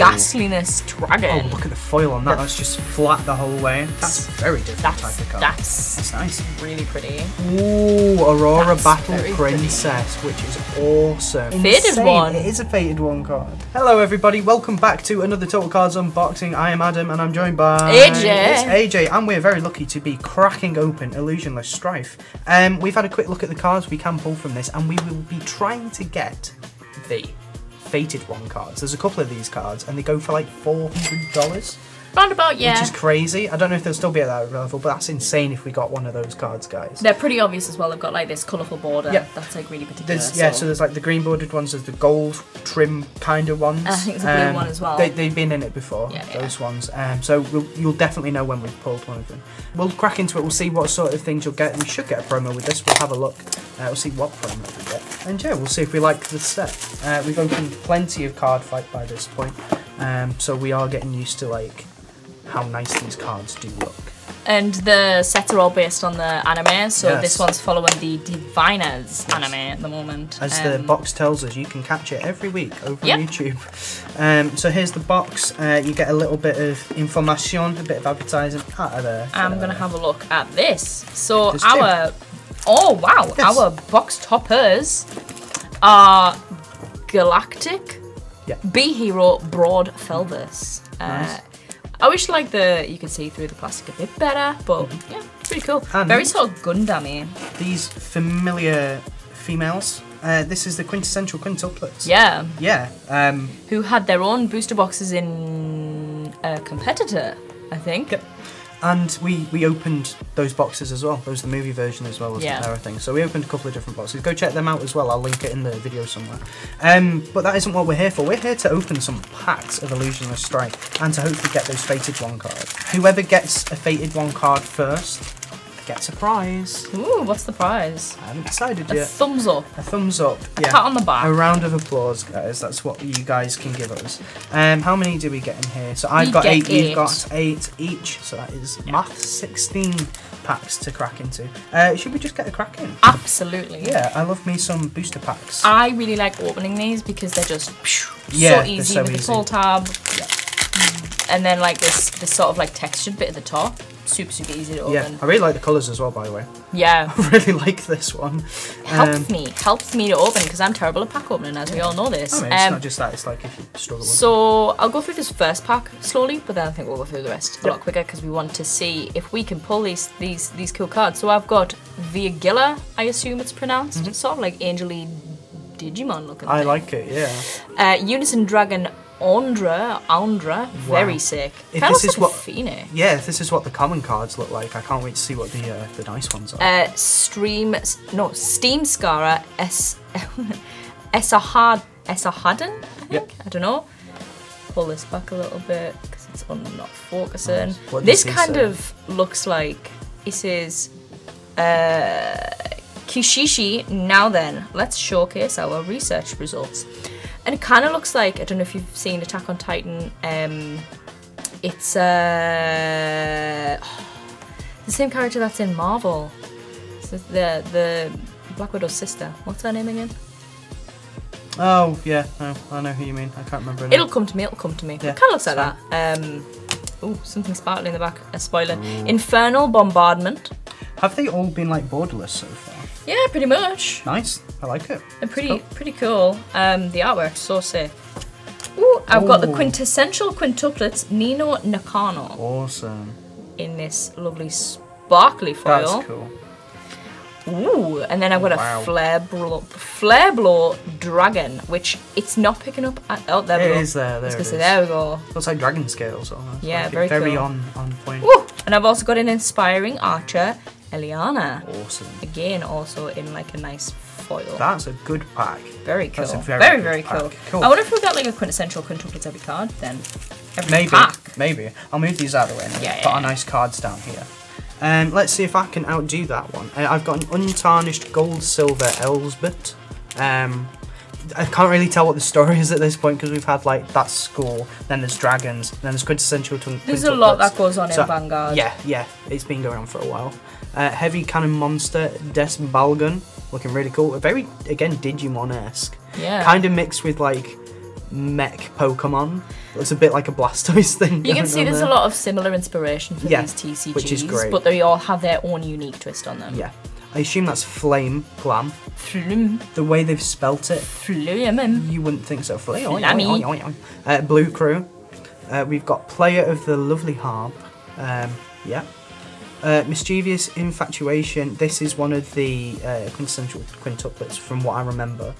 Ghastliness Dragon. Oh, look at the foil on that. That's just flat the whole way. That's very different type of card. That's nice. Really pretty. Ooh, Aurora Battle Princess, which is awesome. Fated One. It is a Fated One card. Hello, everybody. Welcome back to another Total Cards Unboxing. I am Adam, and I'm joined by... AJ. It's AJ, and we're very lucky to be cracking open Illusionless Strife. We've had a quick look at the cards we can pull from this, and we will be trying to get the Fated One cards. There's a couple of these cards, and they go for like $400. Roundabout, yeah. Which is crazy. I don't know if they'll still be at that level, but that's insane if we got one of those cards, guys. They're pretty obvious as well. They've got like this colourful border. Yeah. That's like really particular. So there's like the green bordered ones, there's the gold trim kind of ones. I think it's a blue one as well. They've been in it before, those ones. So you'll definitely know when we've pulled one of them. We'll crack into it. We'll see what sort of things you'll get. We should get a promo with this. We'll have a look. We'll see what promo we get. And yeah, we'll see if we like the set. We've opened plenty of card fight by this point. So we are getting used to like how nice these cards do look. And the sets are all based on the anime, so this one's following the Diviners anime at the moment. As the box tells us, you can catch it every week over YouTube. So here's the box. You get a little bit of information, a bit of advertising out of there. I'm going to have a look at this. So our box toppers are Galactic B-Hero Broad Felvis. Nice. I wish like you could see through the plastic a bit better, but yeah, it's pretty cool. And very sort of Gundam-y. These familiar females. This is the Quintessential Quintuplets. Yeah. Yeah. Who had their own booster boxes in a competitor, I think. Yep. And we opened those boxes as well. There was the movie version as well as the power thing. So we opened a couple of different boxes. Go check them out as well. I'll link it in the video somewhere. But that isn't what we're here for. We're here to open some packs of Illusionless Strife and to hopefully get those Fated One cards. Whoever gets a Fated One card first gets a prize. Ooh, what's the prize? I haven't decided yet. A thumbs up. A thumbs up. Yeah. A pat on the back. A round of applause, guys. That's what you guys can give us. How many do we get in here? So I've got 8, you've got 8 each. So that is math 16 packs to crack into. Should we just get a crack in? Absolutely. Yeah, I love me some booster packs. I really like opening these because they're just so easy with the pull tab. Yeah. And then like this sort of like textured bit at the top. Super, super easy to open. Yeah, I really like the colours as well, by the way. Yeah. I really like this one. Helps me to open because I'm terrible at pack opening, as we all know this. I mean, it's not just that, it's like if you struggle with it. So I'll go through this first pack slowly, but then I think we'll go through the rest a lot quicker because we want to see if we can pull these cool cards. So I've got Virgilla, I assume it's pronounced. It's sort of like Angel-y Digimon looking. I like it, yeah. Unison Dragon Andra, very sick. If this is what Phoenix. Yeah, if this is what the common cards look like, I can't wait to see what the nice ones are. Steam Scara Esahadden, I think. Yep. I don't know. Pull this back a little bit because it's not focusing. Nice. This kind of looks like it says Kishishi. Now then, let's showcase our research results. And it kind of looks like, I don't know if you've seen Attack on Titan, it's the same character that's in Marvel. It's the Black Widow's sister. What's her name again? Oh, yeah, no, I know who you mean. I can't remember her name. It'll come to me. Yeah, it kind of looks like that. Something sparkly in the back, a spoiler. Ooh. Infernal Bombardment. Have they all been like borderless so far? Yeah, pretty much. Nice. I like it. And pretty cool. The artwork's so sick. Ooh, I've got the Quintessential Quintuplets, Nino Nakano. Awesome. In this lovely sparkly foil. That's cool. Ooh, and then I've got a Flare Blow Dragon, which it's not picking up at there we go. Looks like dragon scales almost. Yeah, like very cool. on point. Ooh, and I've also got an Inspiring Archer, Eliana. Awesome. Again, also in like a nice foil. That's a good pack. Very cool. That's a very, very cool. I wonder if we got like a Quintessential Quintuplets every card then. Maybe. I'll move these out of the way now. Yeah, put our nice cards down here. Let's see if I can outdo that one. I've got an Untarnished Gold Silver Elsbet. I can't really tell what the story is at this point because we've had like that score, then there's dragons, then there's Quintessential Quintuplets. There's a lot that goes on in Vanguard. Yeah, it's been going on for a while. Heavy Cannon Monster, Desbalgun, looking really cool. Very, again, Digimon-esque. Yeah. Kind of mixed with like mech Pokemon. It looks a bit like a Blastoise thing. You can see there's a lot of similar inspiration for these TCGs, which is great. But they all have their own unique twist on them. Yeah. I assume that's Flame Glam. Flume. The way they've spelt it. Flume. You wouldn't think so. Flume. Blue Crew. We've got Player of the Lovely Harp. Mischievous Infatuation. This is one of the Quintessential Quintuplets from what I remember.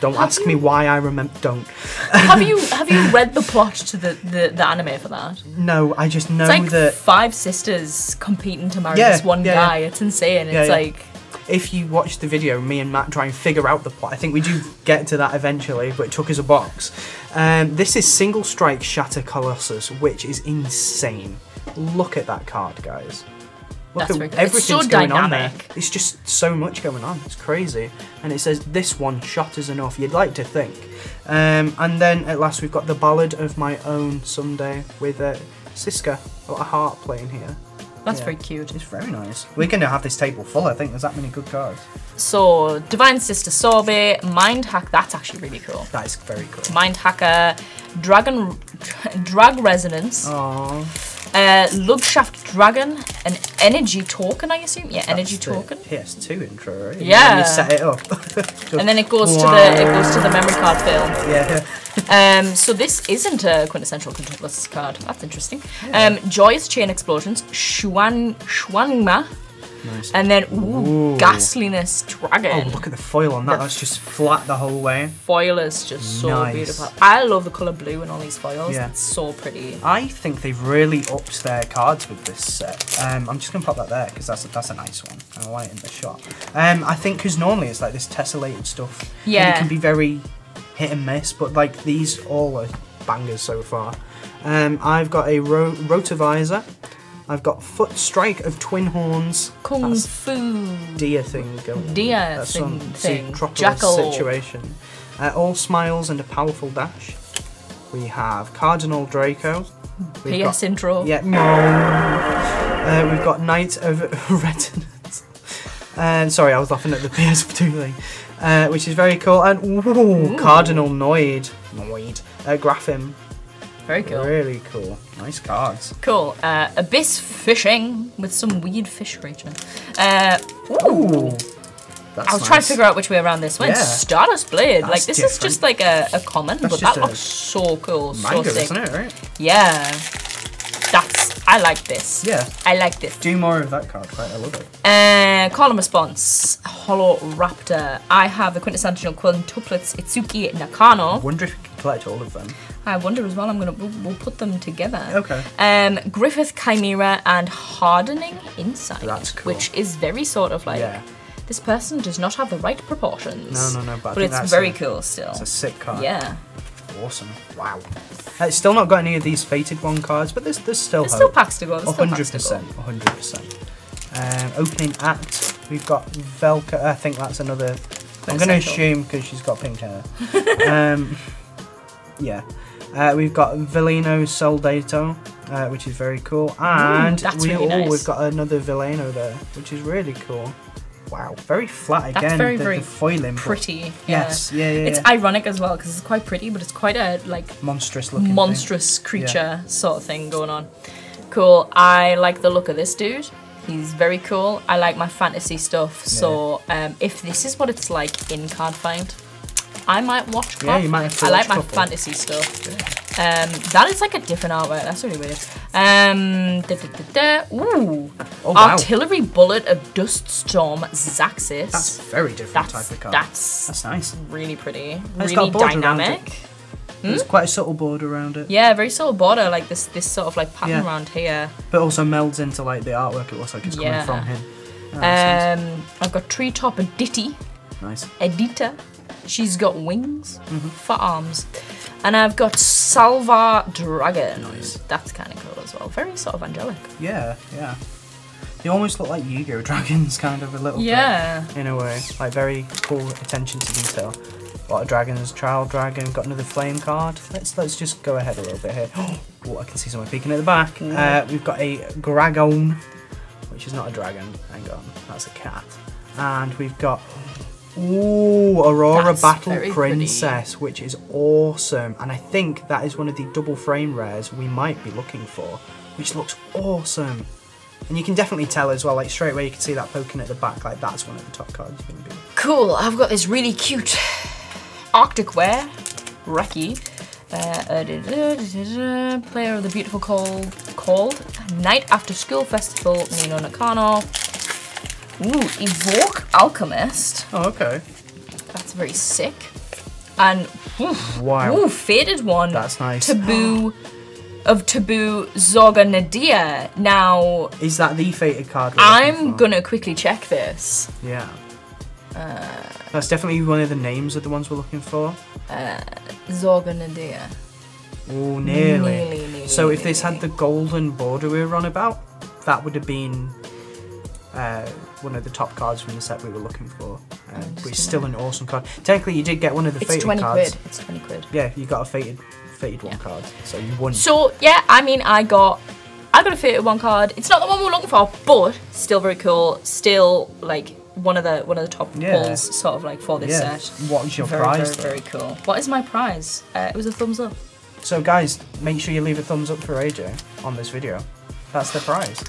Don't ask me why I remember. Don't. Have you read the plot to the anime for that? No, I just know it's like that 5 sisters competing to marry this one guy. It's insane. It's like, if you watch the video, me and Matt try and figure out the plot. I think we do get to that eventually, but it took us a box. This is Single Strike Shatter Colossus, which is insane. Look at that card, guys. Look at everything's going on there. It's just so much going on. It's crazy. And it says, this one shot is enough. You'd like to think. And then at last we've got The Ballad of My Own Someday with Siska. A lot of heart playing here. That's very cute. It's very nice. We're going to have this table full, I think. There's that many good cards. So, Divine Sister Sorbet, Mind Hack. That's actually really cool. That is very cool. Mind Hacker, Drag Resonance. Aww. Lugshaft Dragon, an energy token, I assume. Yeah, energy token. PS2 intro, right? Yeah. And you set it up. And then it goes to the memory card film. Yeah. So this isn't a Quintessential Quintuplets card. That's interesting. Yeah. Joyous Chain Explosions, Shuangma. Nice. And then Ghastliness Dragon. Oh, look at the foil on that. That's just flat the whole way. Foil is just so beautiful. I love the colour blue in all these foils. Yeah. It's so pretty. I think they've really upped their cards with this set. I'm just going to pop that there because that's a nice one. I like it in the shot. I think because normally it's like this tessellated stuff. Yeah. And it can be very hit and miss, but like these all are bangers so far. I've got a Rotavisor. I've got Foot Strike of Twin Horns. Kung Fu. Deer thing going on. Deer thing. Jackal situation. All Smiles and a Powerful Dash. We have Cardinal Draco. PS intro. Yeah, no. We've got Knight of Retinance. Sorry, I was laughing at the PS2 thing. Which is very cool. And Cardinal Noid. Graphim. Very cool. Really cool. Nice cards. Cool. Abyss Fishing with some weird fish region. That's I'll try to figure out which way around this went. Yeah. Stardust Blade. That's like this different. Is just like a common, but that looks so cool. Manga, so sick. Isn't it, right? Yeah. I like this. Yeah. I like this. Do more of that card, right? I love it. Call and Response. Holo Raptor. I have the Quintessential Quintuplets Itsuki Nakano. I wonder if you can collect all of them. I wonder as well. We'll put them together. Okay. Griffith Chimera and Hardening Insight. That's cool. Which is very sort of like this person does not have the right proportions. No. But it's very cool still. It's a sick card. Yeah. Awesome. Wow. It's still not got any of these Fated One cards, but there's still hope. Still packs to go. 100%. 100%. Opening Act. We've got Velka. I think that's another. I'm going to assume because she's got pink hair. Yeah. We've got Veleno Soldato, which is very cool. And we've got another Veleno there, which is really cool. Wow, very flat again. That's very foiling, pretty. Yes, yeah. It's ironic as well because it's quite pretty, but it's quite a like monstrous creature sort of thing going on. Cool. I like the look of this dude. He's very cool. I like my fantasy stuff. Yeah. So if this is what it's like in Card Find, I might watch. Yeah, you might have to watch. I like my fantasy stuff. Yeah. That is like a different artwork. That's really weird. Oh, wow. Artillery Bullet of Duststorm Zaxxas. That's a very different type of card. That's nice. Really pretty. Really dynamic. There's quite a subtle border around it. Yeah, very subtle border, like this sort of like pattern around here. But also melds into like the artwork. It looks like it's coming from him. Oh, I've got Treetop Aditi. Nice. Edita. She's got wings for arms. And I've got Salvar Dragon. Nice. That's kind of cool as well. Very sort of angelic. Yeah. They almost look like Yu-Gi-Oh! Dragons kind of a little bit. In a way. Like very cool attention to detail. A lot of dragons. Trial Dragon. Got another flame card. Let's just go ahead a little bit here. Oh, I can see someone peeking at the back. We've got a Gragon, which is not a dragon. Hang on. That's a cat. And we've got... Ooh, Aurora That's Battle Princess, pretty. Which is awesome. And I think that is one of the double frame rares we might be looking for, which looks awesome. And you can definitely tell as well, like straight away you can see that poking at the back, like that's one of the top cards. Cool, I've got this really cute Arctic Ware, Reki. Player of the Beautiful Cold called Night After School Festival, Nino Nakano. Ooh, Evoke Alchemist. Oh, okay. That's very sick. And oof, wow. Ooh, Fated One. That's nice. Taboo of Taboo, Zorga Nadia. Now, is that the fated card? I'm gonna quickly check this. Yeah. That's definitely one of the names of the ones we're looking for. Zorga Nadia. Oh, nearly. So if this had the golden border we were on about, that would have been one of the top cards from the set we were looking for. But it's still an awesome card. Technically, you did get one of the fated cards. It's 20 quid. Yeah, you got a fated one card, so you won. So yeah, I mean, I got a fated one card. It's not the one we're looking for, but still very cool. Still like one of the top pulls, sort of like for this set. What is your prize? Very cool. What is my prize? It was a thumbs up. So guys, make sure you leave a thumbs up for AJ on this video. That's the prize.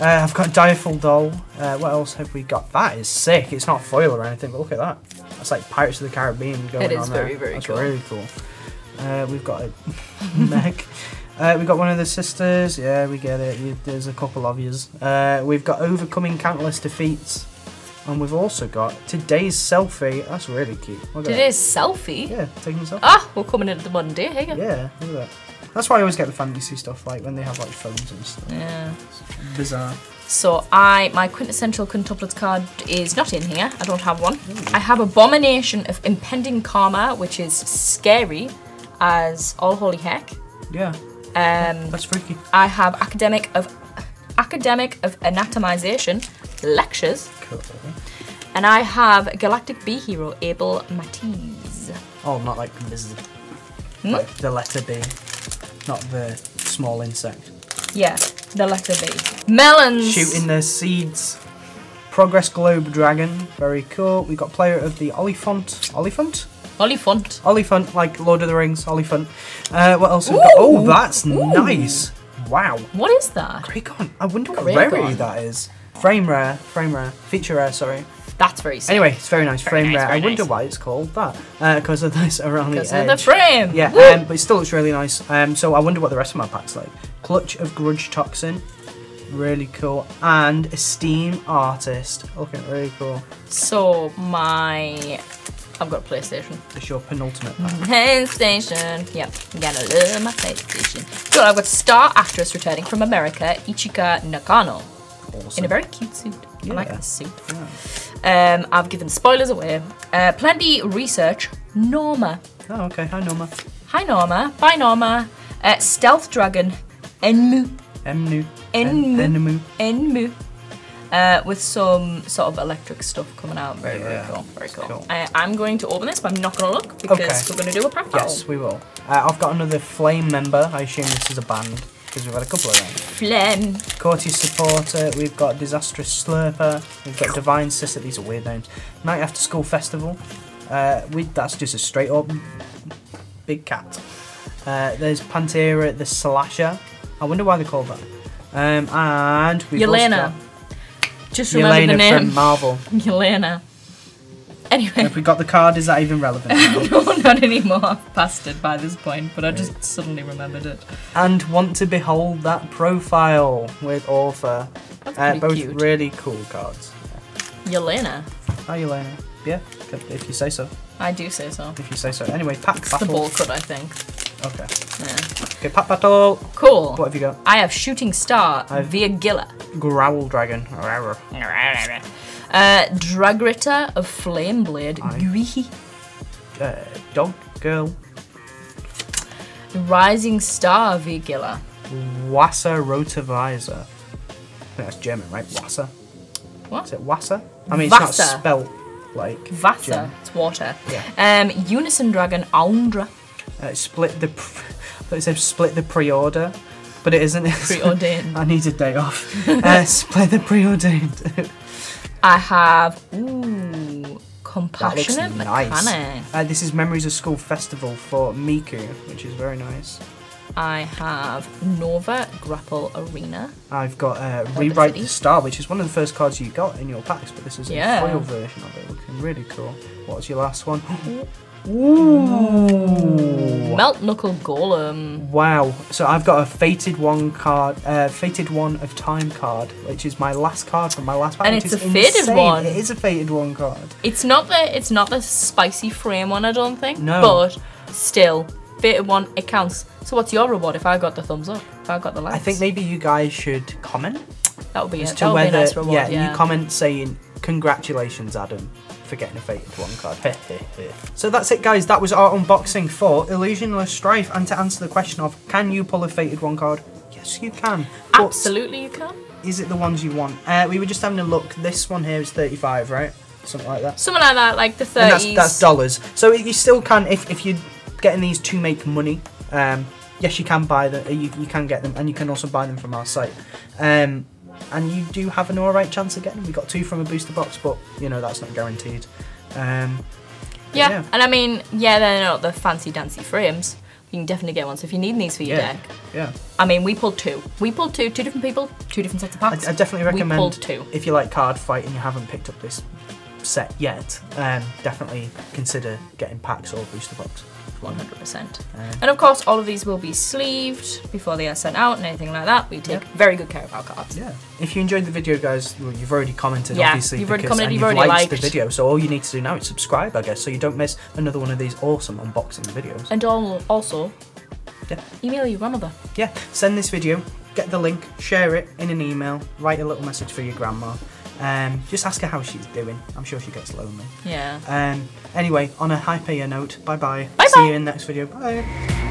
I've got a Direful Doll. What else have we got? That is sick. It's not foil or anything, but look at that. That's like Pirates of the Caribbean going on. It is very cool. That's really cool. We've got a mech. We've got one of the sisters. Yeah, we get it. There's a couple of yous. We've got Overcoming Countless Defeats. And we've also got Today's Selfie. That's really cute. Today's Selfie? Yeah, taking a selfie. Ah, we're coming into the modern day. Here you go. Yeah, look at that. That's why I always get the fantasy stuff, like when they have like phones and stuff. Yeah. It's bizarre. So my Quintessential Quintuplets card is not in here. I don't have one. Ooh. I have Abomination of Impending Karma, which is scary as all holy heck. Yeah. That's freaky. I have Academic of Anatomization, Lectures. Cool. And I have Galactic B-Hero, Abel Matiz. Oh, not like lizard. Hmm? Like the letter B. Not the small insect. Yeah, the letter B. Melons! Shooting their seeds. Progress Globe Dragon. Very cool. We got Player of the Oliphant. Oliphant? Oliphant. Oliphant, like Lord of the Rings. Oliphant. What else have we got? Oh, that's nice. Wow. What is that? Greygon. I wonder what rarity that is. Frame rare. Feature rare, sorry. That's very sick. Anyway, it's very nice. Frame rare. I wonder why it's called that. Because of this around the edge. Because of the frame. Yeah, but it still looks really nice. So I wonder what the rest of my pack's like. Clutch of Grudge Toxin. Really cool. And Esteem Artist. Okay, really cool. So I've got a PlayStation. It's your penultimate pack. PlayStation. Yep. I'm gonna love my PlayStation. So I've got star actress returning from America, Ichika Nakano. Awesome. In a very cute suit. Yeah. I like this suit. Yeah. I've given spoilers away. Plenty Research, Norma. Oh, okay. Hi, Norma. Hi, Norma. Bye, Norma. Stealth Dragon, Enmu. Enmu. Enmu. Enmu. With some sort of electric stuff coming out. Very cool. Very cool. I'm going to open this, but I'm not going to look because we're going to do a practice. Yes, we will. I've got another Flame member. I assume this is a band, because we've had a couple of them. Flem. Courteous Supporter, we've got Disastrous Slurper, we've got Divine Sister, these are weird names. Night After School Festival, that's just a straight up big cat. There's Pantera the Slasher, I wonder why they called that. And we've Yelena. Just remember Yelena the name. From Marvel. Yelena. Anyway. If we got the card, is that even relevant? No, not anymore. I've passed it by this point, but I just suddenly remembered it. And Want to Behold That Profile with Author. That's both cute. Really cool cards. Yeah. Yelena. Hi, Yelena. Yeah, if you say so. I do say so. If you say so. Anyway, Pack Battle. The ball cut, I think. Okay. Yeah. Okay, Pack Battle. Cool. What have you got? I have Shooting Star via Gilla. Growl Dragon. Dragrita of Flameblade, Guihi. Dog Girl. Rising Star Vigila. Wassa Rotavisor. I think that's German, right? Wassa? What? Is it Wassa? I mean, it's not spelled like Vassa. German. It's water. Yeah. Unison Dragon, Aundra. Split the Pre-Order. But it isn't. Preordained. I need a day off. Split the Preordained. I have, ooh, Compassionate Mechanic. Nice. This is Memories of School Festival for Miku, which is very nice. I have Nova Grapple Arena. I've got Rewrite the Star, which is one of the first cards you got in your packs, but this is a foil version of it, looking really cool. What was your last one? Ooh. Melt Knuckle Golem. Wow. So I've got a Fated One card, Fated One of Time card, which is my last card from my last pack. And it's a Fated One. It is a Fated One card. It's not the spicy frame one, I don't think. No. But still, Fated One, it counts. So what's your reward if I got the thumbs up? If I got the likes? I think maybe you guys should comment. That would be it. That would be a nice reward. Yeah, you comment saying, congratulations, Adam, for getting a Fated One card. So that's it, guys. That was our unboxing for Illusionless Strife. And to answer the question of, can you pull a Fated One card? Yes, you can. Absolutely, you can. Is it the ones you want? We were just having a look. This one here is 35, right? Something like that. Something like that, like the 30s. That's dollars. So you still can, if you're getting these to make money, yes, you can buy them. You can get them, and you can also buy them from our site. And you do have an alright chance of getting them. We got two from a booster box, but you know that's not guaranteed. And I mean, they're not the fancy dancy frames. You can definitely get one. So if you're needing these for your deck, I mean, we pulled two. We pulled two different people, two different sets of packs. I definitely recommend. We pulled two. If you like card fight and you haven't picked up this set yet, definitely consider getting packs or booster box. 100%. And of course, all of these will be sleeved before they are sent out and anything like that. We take very good care of our cards. Yeah. If you enjoyed the video, guys, well, you've already commented, obviously. You've already commented, you've already liked the video. So all you need to do now is subscribe, I guess, so you don't miss another one of these awesome unboxing videos. And also, email your grandmother. Yeah. Send this video, get the link, share it in an email, write a little message for your grandma. Just ask her how she's doing. I'm sure she gets lonely. Yeah. Anyway, on a happier note, bye-bye. See you in the next video. Bye.